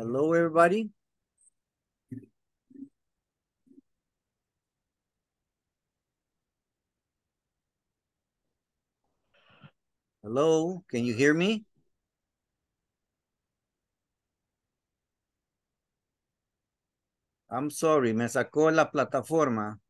Hello, everybody. Hello, can you hear me? I'm sorry, me sacó la plataforma.